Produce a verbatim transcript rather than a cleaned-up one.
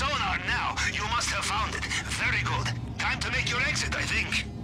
sonar now. You must have found it. Very good. Time to make your exit, I think.